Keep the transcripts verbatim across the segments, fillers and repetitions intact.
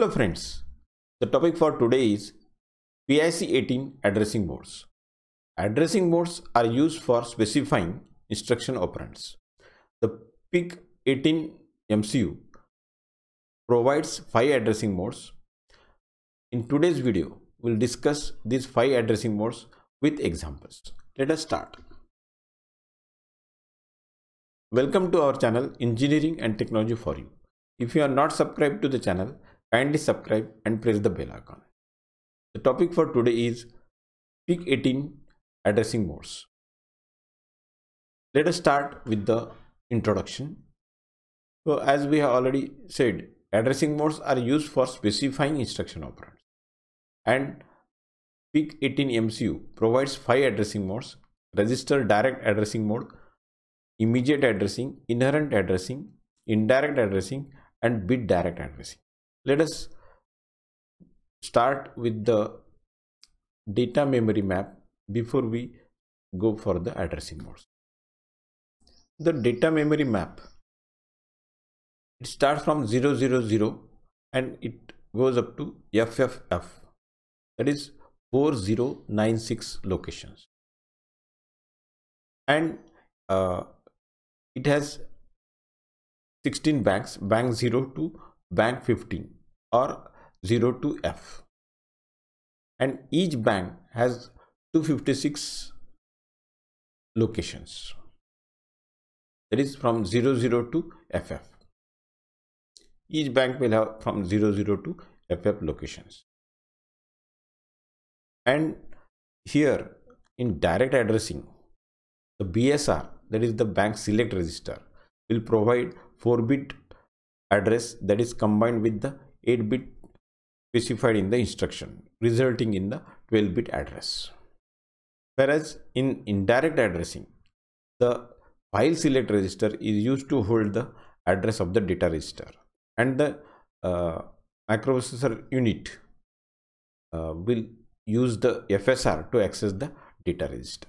Hello friends, the topic for today is P I C eighteen addressing modes. Addressing modes are used for specifying instruction operands. The P I C eighteen M C U provides five addressing modes. In today's video, we will discuss these five addressing modes with examples. Let us start. Welcome to our channel Engineering and Technology for You. If you are not subscribed to the channel, kindly subscribe and press the bell icon. The topic for today is P I C eighteen addressing modes. Let us start with the introduction. So as we have already said, addressing modes are used for specifying instruction operands, and P I C eighteen M C U provides five addressing modes: register direct addressing mode, immediate addressing, inherent addressing, indirect addressing, and bit direct addressing. Let us start with the data memory map before we go for the addressing modes. The data memory map, it starts from zero zero zero and it goes up to F F F, that is four zero nine six locations, and uh, it has sixteen banks, bank zero to bank fifteen or zero to F, and each bank has two hundred fifty-six locations, that is from zero zero to F F. Each bank will have from zero zero to F F locations. And here in direct addressing, the B S R, that is the bank select register, will provide four bit address that is combined with the eight bit specified in the instruction, resulting in the twelve bit address. Whereas in indirect addressing, the file select register is used to hold the address of the data register, and the uh, microprocessor unit uh, will use the F S R to access the data register.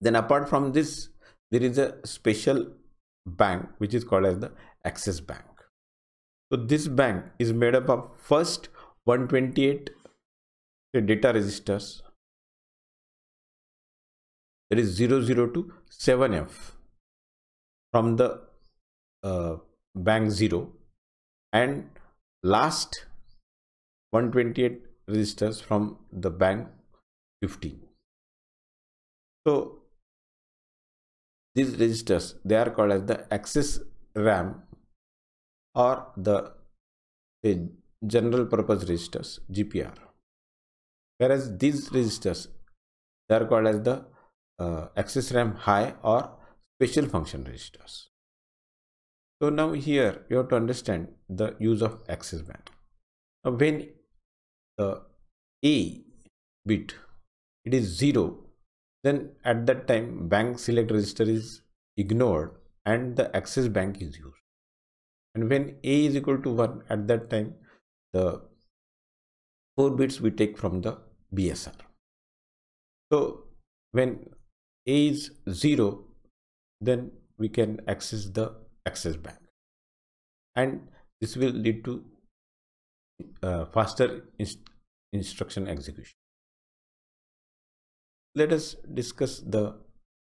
Then apart from this, there is a special bank which is called as the access bank. So this bank is made up of first one twenty-eight data registers, that is zero zero to seven F from the uh, bank zero, and last one twenty-eight registers from the bank fifteen. So these registers, they are called as the access RAM or the, the general purpose registers, G P R. Whereas these registers, they are called as the uh, access RAM high or special function registers. So now here you have to understand the use of access band. Now when the A bit, it is zero, then at that time bank select register is ignored and the access bank is used. And when A is equal to one, at that time the four bits we take from the B S R. So when A is zero, then we can access the access bank, and this will lead to uh, faster inst instruction execution. Let us discuss the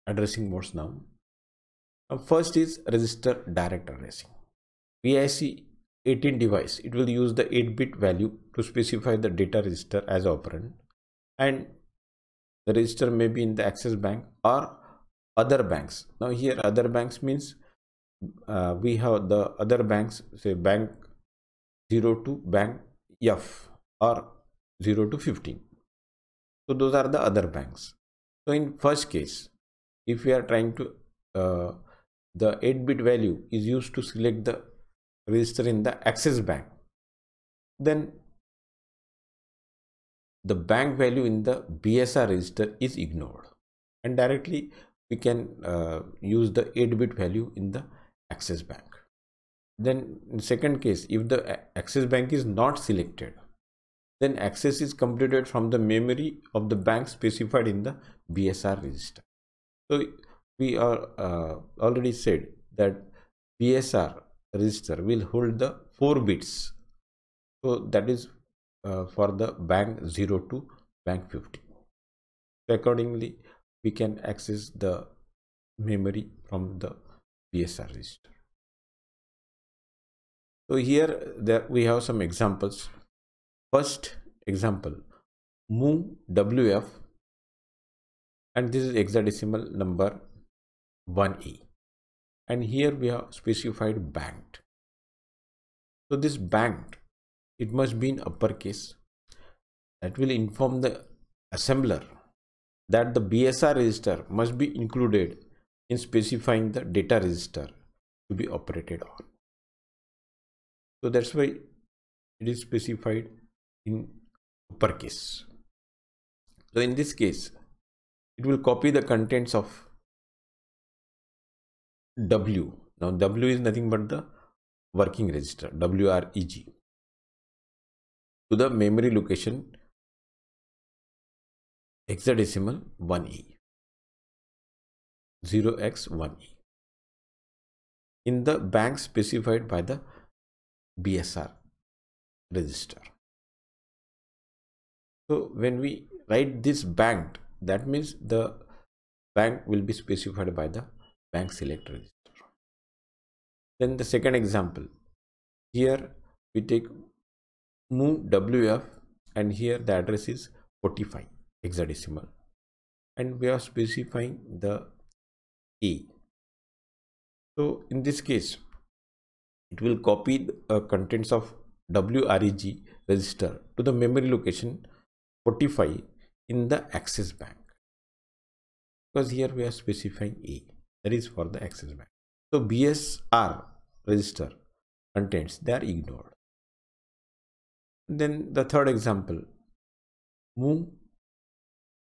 addressing modes now. Now first is register direct addressing. P I C eighteen device, it will use the eight bit value to specify the data register as operand, and the register may be in the access bank or other banks. Now here other banks means uh, we have the other banks, say bank zero to bank F or zero to fifteen. So those are the other banks. So in first case, if we are trying to, uh, the eight bit value is used to select the register in the access bank, then the bank value in the B S R register is ignored, and directly we can uh, use the eight bit value in the access bank. Then in second case, if the access bank is not selected, then access is completed from the memory of the bank specified in the B S R register. So we are uh, already said that B S R register will hold the four bits So that is uh, for the bank zero to bank fifty. So accordingly, we can access the memory from the B S R register. So here there we have some examples. First example, M O V W F, and this is hexadecimal number one E, and here we have specified banked. So this banked, it must be in uppercase. That will inform the assembler that the B S R register must be included in specifying the data register to be operated on. So that's why it is specified in uppercase. So in this case, it will copy the contents of W. Now W is nothing but the working register, W R E G, to the memory location hexadecimal one E, zero x one E, in the bank specified by the B S R register. So when we write this banked, that means the bank will be specified by the bank select register. Then the second example, here we take M O V W F, and here the address is forty-five hexadecimal, and we are specifying the A. So in this case, it will copy the uh, contents of W R E G register to the memory location forty-five in the access bank, because here we are specifying A, that is for the access bank. So B S R register contents, they are ignored. Then the third example, M O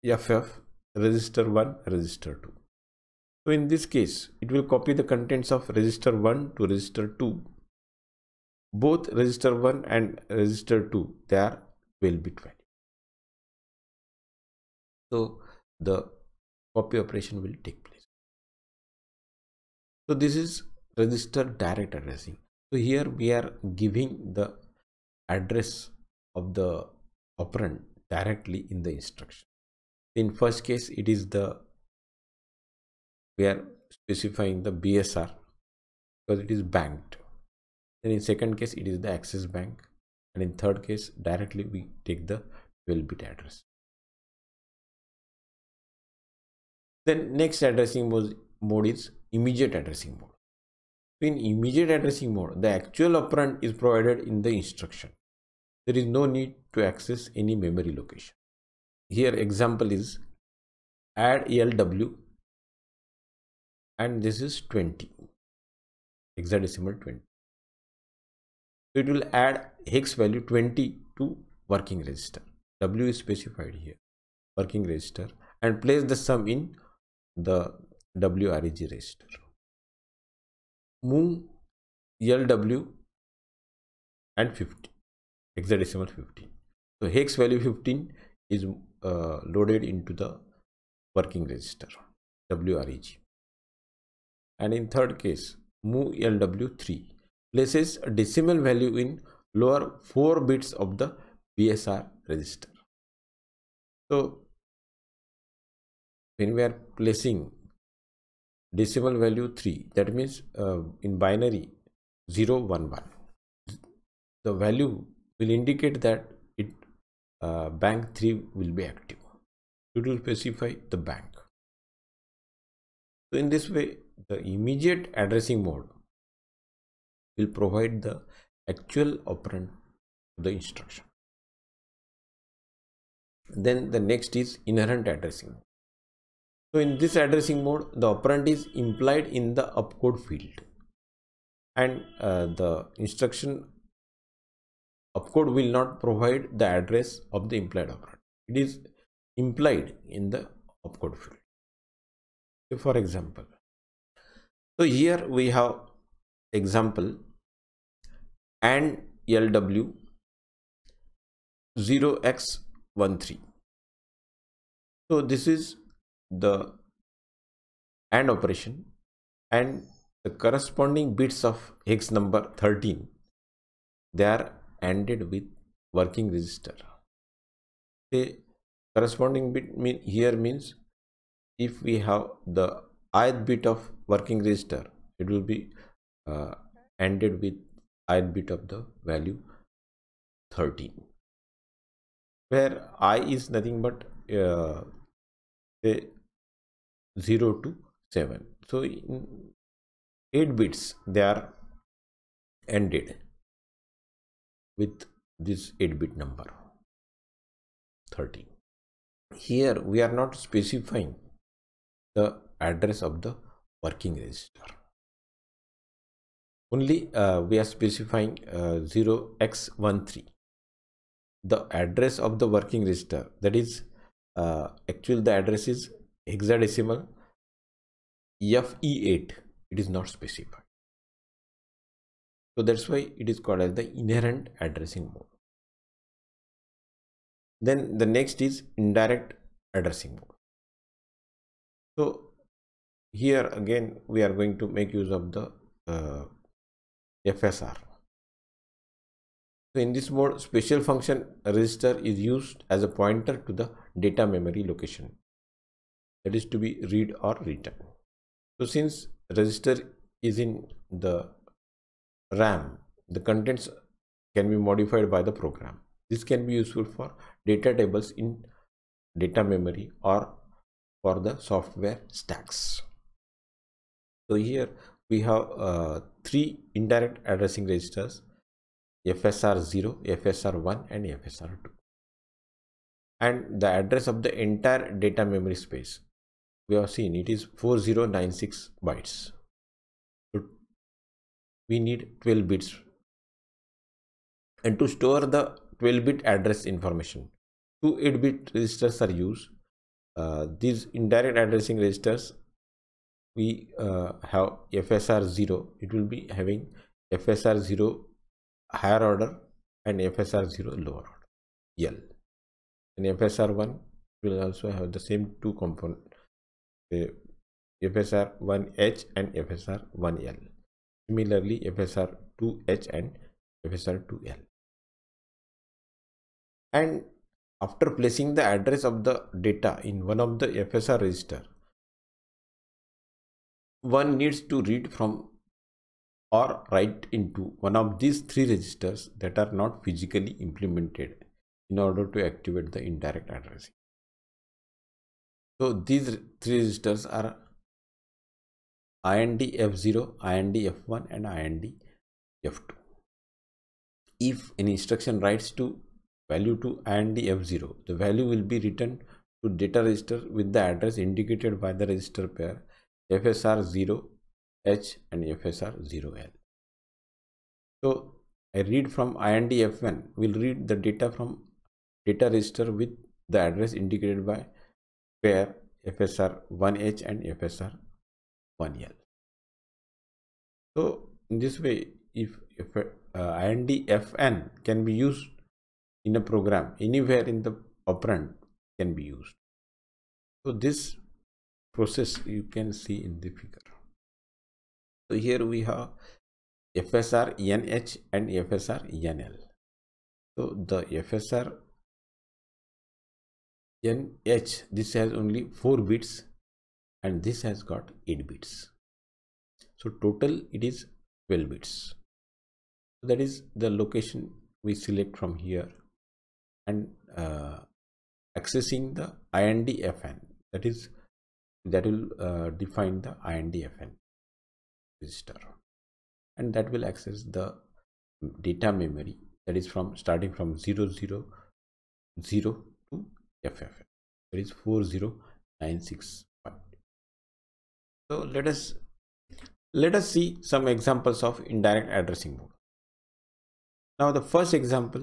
V F F register one, register two. So in this case, it will copy the contents of register one to register two. Both register one and register two, they are twelve bit value. So the copy operation will take place. So this is register direct addressing. So here we are giving the address of the operand directly in the instruction. In first case, it is the we are specifying the B S R because it is banked. Then in second case, it is the access bank, and in third case, directly we take the twelve bit address. Then next addressing mode, mode is immediate addressing mode. In immediate addressing mode, the actual operand is provided in the instruction. There is no need to access any memory location. Here example is add L W, and this is twenty, hexadecimal twenty. It will add hex value twenty to working register. W is specified here, working register, and place the sum in the W R E G register. M U L L W and fifty, hexadecimal fifteen. So hex value fifteen is uh, loaded into the working register W R E G, and in third case M U L L W three places a decimal value in lower four bits of the B S R register. So when we are placing decimal value three, that means uh, in binary zero one one, the value will indicate that it uh, bank three will be active. It will specify the bank. So in this way, the immediate addressing mode will provide the actual operand to the instruction. Then the next is inherent addressing mode. So in this addressing mode, the operand is implied in the opcode field, and uh, the instruction opcode will not provide the address of the implied operand. It is implied in the opcode field. So for example, so here we have example AND L W zero x one three. So this is the AND operation, and the corresponding bits of hex number thirteen, they are ANDed with working register. The corresponding bit mean here means if we have the ith bit of working register, it will be uh, ANDed with ith bit of the value thirteen, where I is nothing but uh, say zero to seven. So in eight bits they are ANDed with this eight bit number thirteen. Here we are not specifying the address of the working register, only uh, we are specifying uh, zero x one three, the address of the working register, that is uh, actually the address is hexadecimal F E eight, it is not specified. So that's why it is called as the inherent addressing mode. Then the next is indirect addressing mode. So here again we are going to make use of the uh, F S R. So in this mode, special function register is used as a pointer to the data memory location, that is to be read or written. So since register is in the RAM, the contents can be modified by the program. This can be useful for data tables in data memory or for the software stacks. So here we have uh, three indirect addressing registers, F S R zero, F S R one and F S R two, and the address of the entire data memory space we have seen it is four thousand ninety-six bytes. So we need twelve bits, and to store the twelve bit address information, two eight bit registers are used. Uh, these indirect addressing registers, we uh, have F S R zero, it will be having F S R zero higher order and F S R zero lower order L, and F S R one will also have the same two components, uh, F S R one H and F S R one L. Similarly, F S R two H and F S R two L. And after placing the address of the data in one of the F S R register, one needs to read from or write into one of these three registers that are not physically implemented in order to activate the indirect addressing. So these three registers are I N D F zero, I N D F one and I N D F two. If an instruction writes to value to I N D F zero, the value will be written to data register with the address indicated by the register pair F S R zero H and F S R zero L. So a read from I N D F one will read the data from data register with the address indicated by pair F S R one H and F S R one L. So in this way, if, if uh, I N D F N can be used in a program, anywhere in the operand can be used. So this process you can see in the figure. So here we have F S R one H and F S R one L. So the F S R one H, this has only four bits and this has got eight bits. So total it is twelve bits. That is the location we select from here, and uh, accessing the I N D F N, that is that will uh, define the I N D F N register, and that will access the data memory, that is from starting from zero zero zero to F F F, that is four thousand ninety-six. So let us let us see some examples of indirect addressing mode. Now the first example,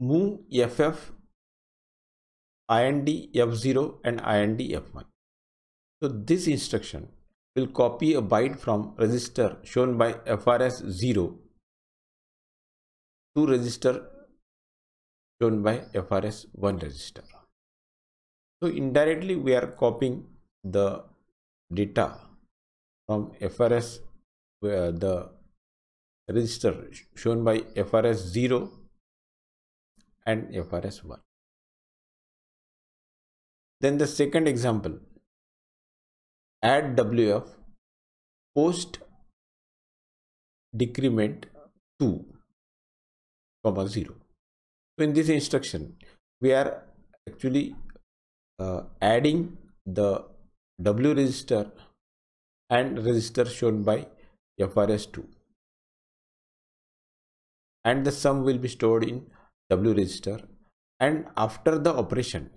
M O V W F, I N D F zero and I N D F one. So this instruction will copy a byte from register shown by F R S zero to register shown by F R S one register. So indirectly we are copying the data from F R S, where the register shown by F R S zero and F R S one. Then the second example, add W F post decrement two comma zero. So in this instruction we are actually uh, adding the W register and register shown by F R S two, and the sum will be stored in W register, and after the operation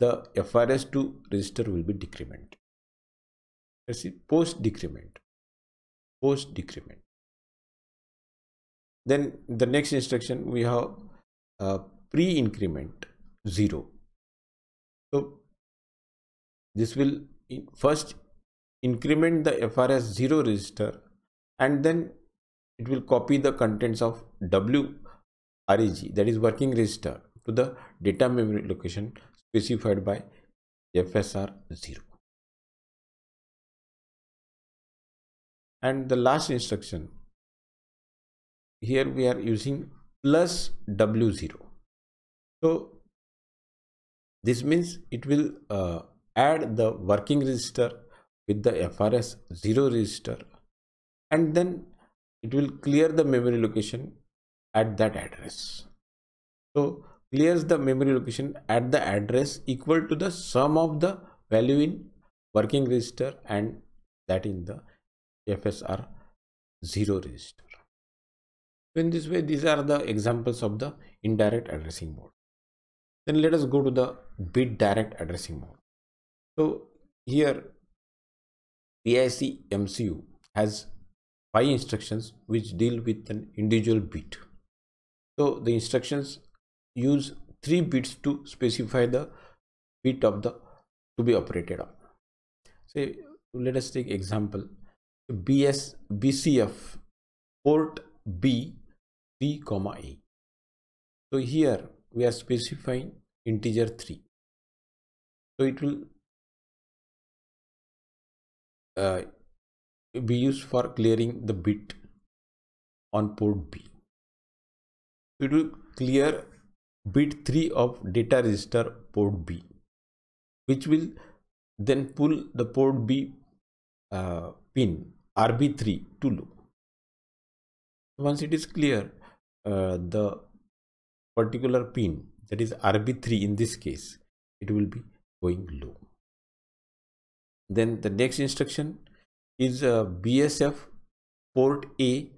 the F R S two register will be decrement. Let's see, post decrement, post decrement. Then the next instruction we have uh, pre increment zero. So this will in first increment the F R S zero register, and then it will copy the contents of W R E G, that is working register, to the data memory location specified by F S R zero. And the last instruction, here we are using plus W zero. So this means it will uh, add the working register with the F R S zero register, and then it will clear the memory location at that address. So clears the memory location at the address equal to the sum of the value in working register and that in the F S R zero register. So in this way, these are the examples of the indirect addressing mode. Then let us go to the bit direct addressing mode. So here P I C M C U has five instructions which deal with an individual bit. So the instructions use three bits to specify the bit of the to be operated on. Say, let us take example B S B C F port B three comma A. So here we are specifying integer three. So it will uh, be used for clearing the bit on port B. It will clear bit three of data register port B, which will then pull the port B uh, pin R B three to low. Once it is clear, uh, the particular pin, that is R B three in this case, it will be going low. Then the next instruction is uh, B S F port A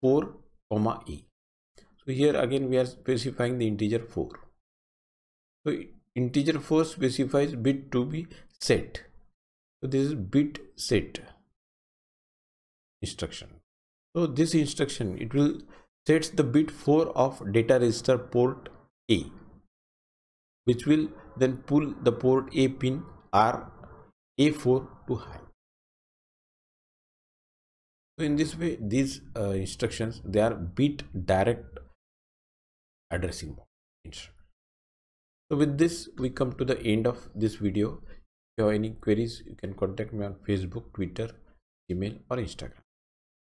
four comma A. So here again we are specifying the integer four. So integer four specifies bit to be set. So this is bit set instruction. So this instruction, it will sets the bit four of data register port A, which will then pull the port A pin R A four to high. So in this way, these uh, instructions, they are bit direct addressing mode. So with this, we come to the end of this video. If you have any queries, you can contact me on Facebook, Twitter, email or Instagram.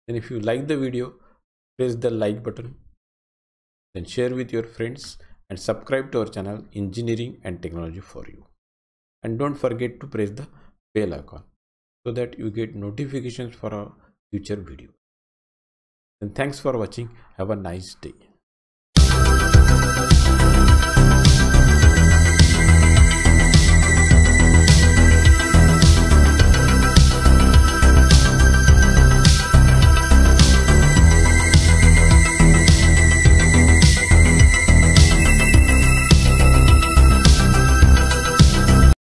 And if you like the video, press the like button, then share with your friends and subscribe to our channel Engineering and Technology for You. And don't forget to press the bell icon so that you get notifications for our future video. And thanks for watching. Have a nice day.